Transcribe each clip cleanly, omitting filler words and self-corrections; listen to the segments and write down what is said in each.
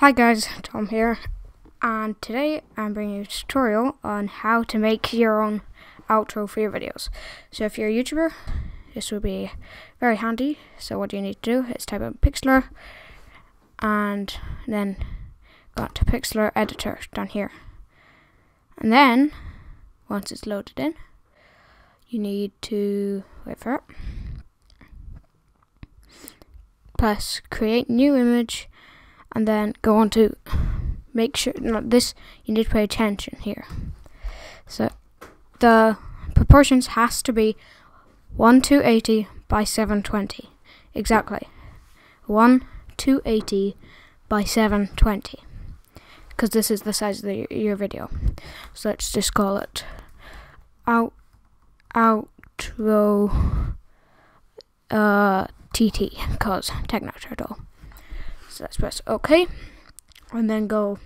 Hi guys, Tom here, and today I'm bringing you a tutorial on how to make your own outro for your videos. So if you're a YouTuber, this will be very handy. So what you need to do is type in Pixlr, and then go to Pixlr Editor down here. And then, once it's loaded in, you need to, wait for it, press Create New Image, and then go on to make sure this, you need to pay attention here. So the proportions has to be 1:280 by 720. Exactly. 1:280 by 720. Because this is the size of your video. So let's just call it outro TT, because TechnoTurtle. So let's press OK, and then go.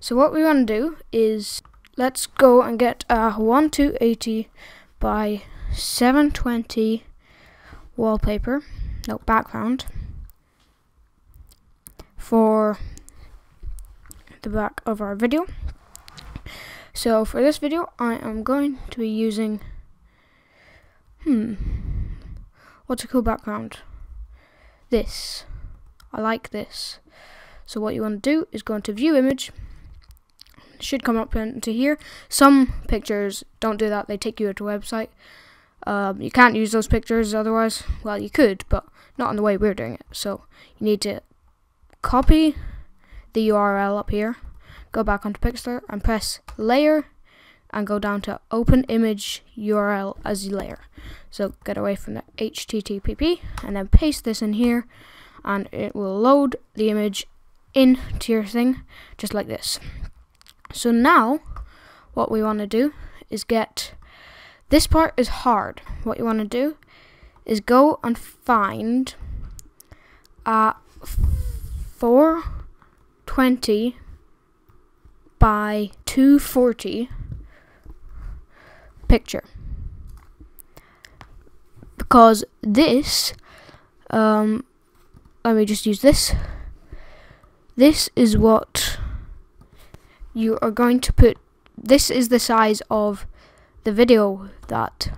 So what we want to do is, let's go and get a 1:280 by 720 wallpaper, no background, for the back of our video. So for this video, I am going to be using, what's a cool background? This. I like this. So what you want to do is go into view image. It should come up into here. Some pictures don't do that, they take you to a website. You can't use those pictures otherwise. Well, you could, but not in the way we're doing it. So you need to copy the URL up here, go back onto Pixlr and press layer and go down to open image URL as layer. So get away from the HTTP and then paste this in here, and it will load the image into your thing, just like this. So now, what we want to do is get, this part is hard. What you want to do is go and find 420 by 240 picture. Because this, let me just use this. This is what you are going to put. This is the size of the video that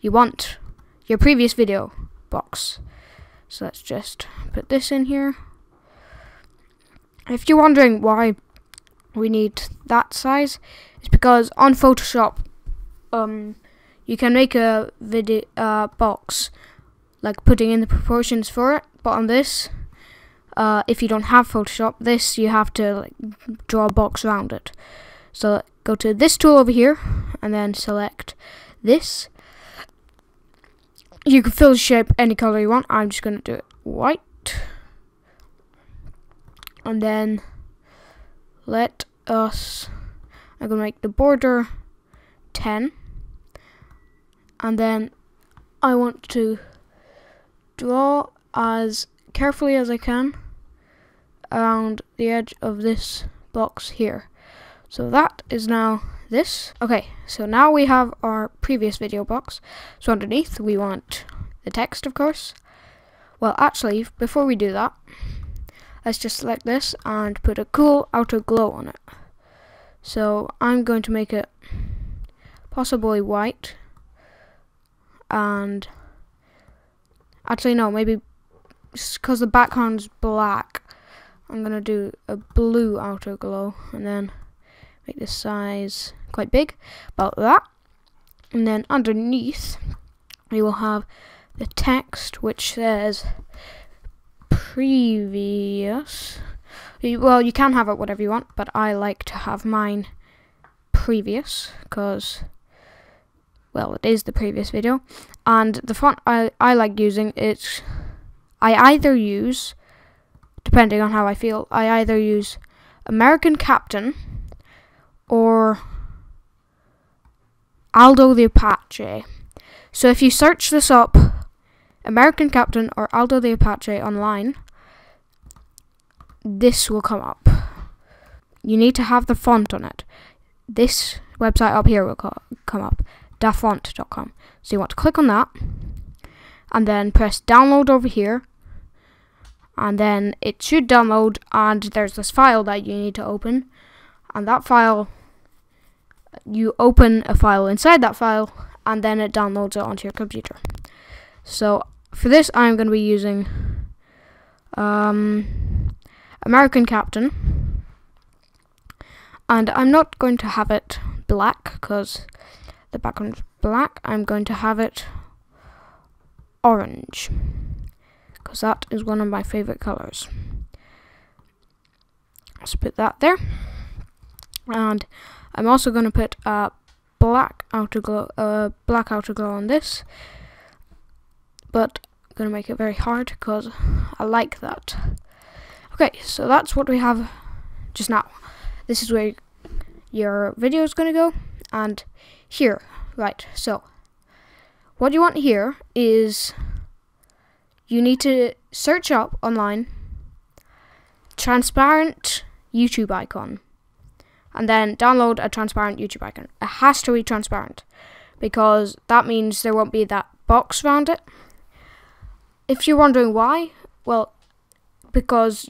you want. Your previous video box. So let's just put this in here. If you're wondering why we need that size, it's because on Photoshop, you can make a video box, like putting in the proportions for it. But on this, if you don't have Photoshop, this you have to like draw a box around it. So go to this tool over here, and then select this. You can fill the shape any color you want. I'm just gonna do it white, and then let us. I'm gonna make the border 10, and then I want to draw as carefully as I can around the edge of this box here. So that is now this. Okay, so now we have our previous video box. So underneath we want the text, of course. Well, actually, before we do that, let's just select this and put a cool outer glow on it. So I'm going to make it possibly white, and actually no, maybe because the background's black, I'm gonna do a blue outer glow and then make this size quite big, about that. And then underneath we will have the text which says previous. Well, you can have it whatever you want, but I like to have mine previous because, well, it is the previous video. And the font I like using, it's, I either use, depending on how I feel, I either use American Captain or Aldo the Apache. So if you search this up, American Captain or Aldo the Apache online, this will come up. You need to have the font on it. This website up here will come up, dafont.com. So you want to click on that, and then press download over here, and then it should download, and there's this file that you need to open, and that file, you open a file inside that file, and then it downloads it onto your computer. So for this I'm going to be using American Captain, and I'm not going to have it black because the background's black. I'm going to have it orange because that is one of my favorite colors. Let's put that there, and I'm also going to put a black outerglow, on this, but I'm going to make it very hard because I like that. Okay, so that's what we have just now. This is where your video is going to go, and here, right, so what you want here is you need to search up online transparent YouTube icon, and then download a transparent YouTube icon. It has to be transparent because that means there won't be that box around it. If you're wondering why, well, because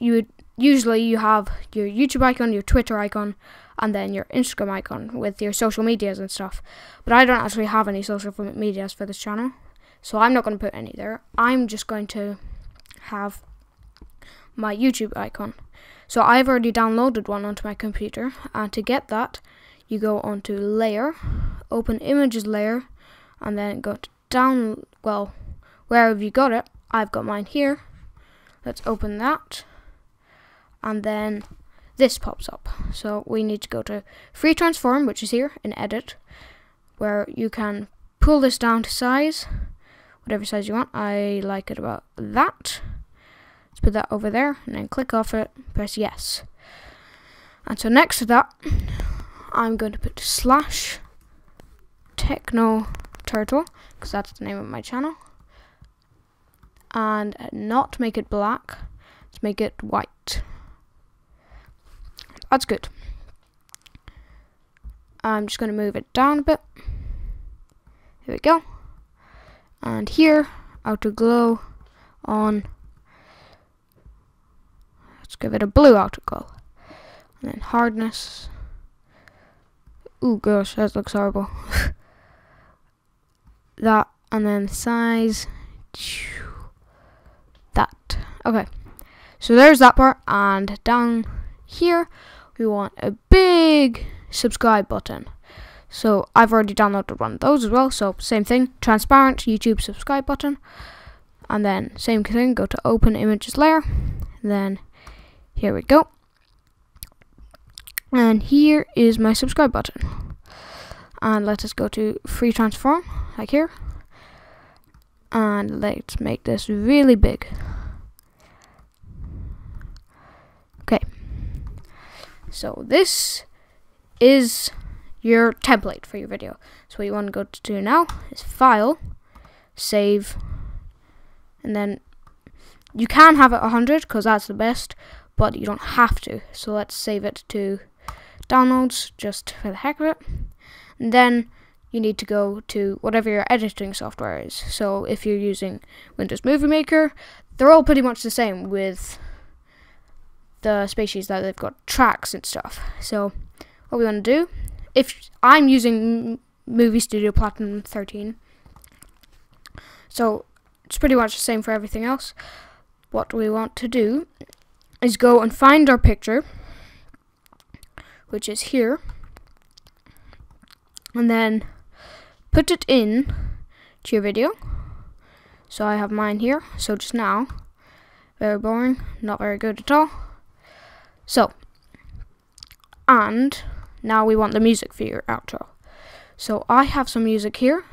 usually you have your YouTube icon, your Twitter icon, and then your Instagram icon with your social medias and stuff. But I don't actually have any social medias for this channel, so I'm not going to put any there. I'm just going to have my YouTube icon. So I've already downloaded one onto my computer, and to get that, you go onto Layer, Open Images Layer, and then go to Down. Well, where have you got it? I've got mine here. Let's open that, and then this pops up. So we need to go to Free Transform, which is here in Edit, where you can pull this down to size, whatever size you want. I like it about that. Let's put that over there, and then click off it, press yes. And so next to that, I'm going to put slash TechnoTurtle, because that's the name of my channel. And not make it black, let's make it white. That's good. I'm just going to move it down a bit. There we go. And here, outer glow on. Let's give it a blue outer glow. And then hardness. Ooh, gosh, that looks horrible. That, and then size. That. Okay, so there's that part, and down here we want a big subscribe button. So I've already downloaded one of those as well, so same thing, transparent YouTube subscribe button, and then same thing, go to Open Images Layer, then here we go, and here is my subscribe button. And let us go to Free Transform, like here, and let's make this really big. Okay, so this is your template for your video. So what you want to go to do now is File, Save, and then you can have it 100 because that's the best, but you don't have to. So let's save it to Downloads just for the heck of it, and then you need to go to whatever your editing software is. So if you're using Windows Movie Maker, they're all pretty much the same with the species that they've got tracks and stuff. So what we want to do, if I'm using Movie Studio Platinum 13, so it's pretty much the same for everything else. What we want to do is go and find our picture, which is here, and then put it in to your video. So I have mine here, so just now, very boring, not very good at all. So, and now we want the music for your outro. So I have some music here,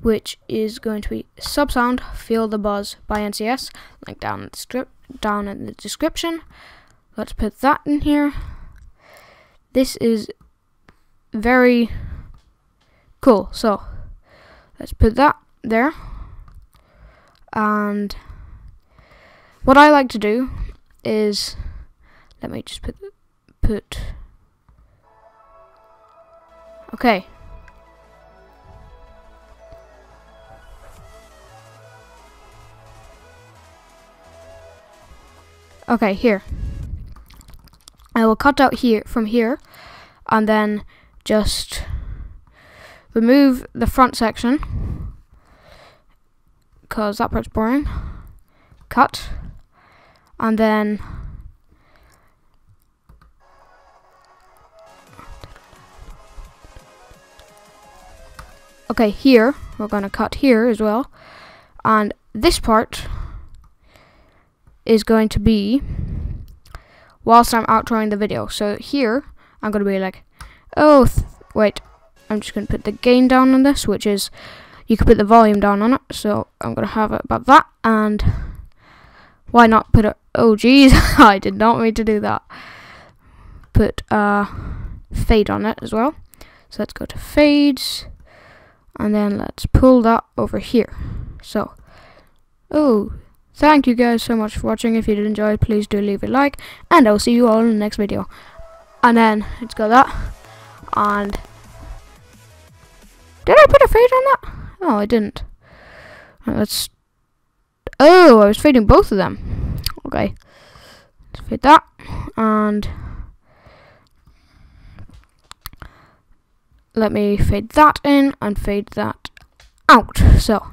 which is going to be Subsound, Feel the Buzz by NCS, link down in the description. Let's put that in here. This is very cool, so let's put that there. And what I like to do is, let me just put okay. Okay, here. I will cut out here from here, and then just remove the front section because that part's boring. Cut, and then okay, here we're gonna cut here as well, and this part is going to be whilst I'm outroing the video. So here I'm gonna be like, oh wait, I'm just gonna put the gain down on this, which is you could put the volume down on it. So I'm gonna have it about that, and why not put it? Oh geez, I did not mean to do that. Put fade on it as well. So let's go to fades, and then let's pull that over here. So oh. Thank you guys so much for watching. If you did enjoy, please do leave a like, and I'll see you all in the next video. And then let's go that, and did I put a fade on that? Oh, I didn't. Let's. Oh, I was fading both of them. Okay, let's fade that, and let me fade that in and fade that out. So.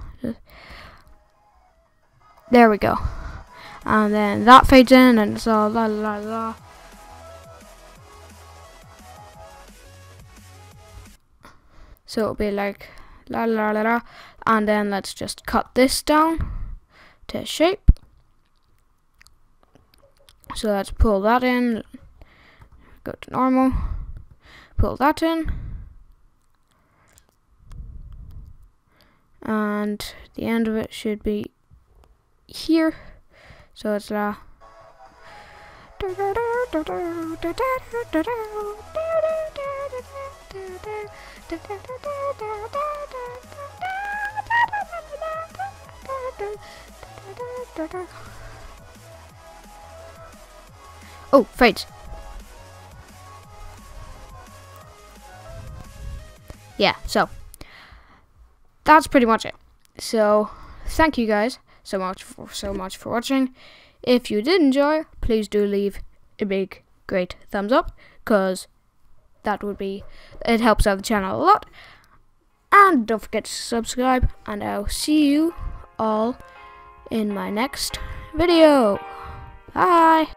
There we go, and then that fades in, and it's all la la la. So it'll be like la la la la, and then let's just cut this down to shape. So let's pull that in, go to normal, pull that in, and the end of it should be here. So it's la. Oh, fades. Yeah, so that's pretty much it. So thank you guys so much for watching. If you did enjoy, please do leave a big great thumbs up, because that would be, it helps out the channel a lot. And don't forget to subscribe, and I'll see you all in my next video. Bye.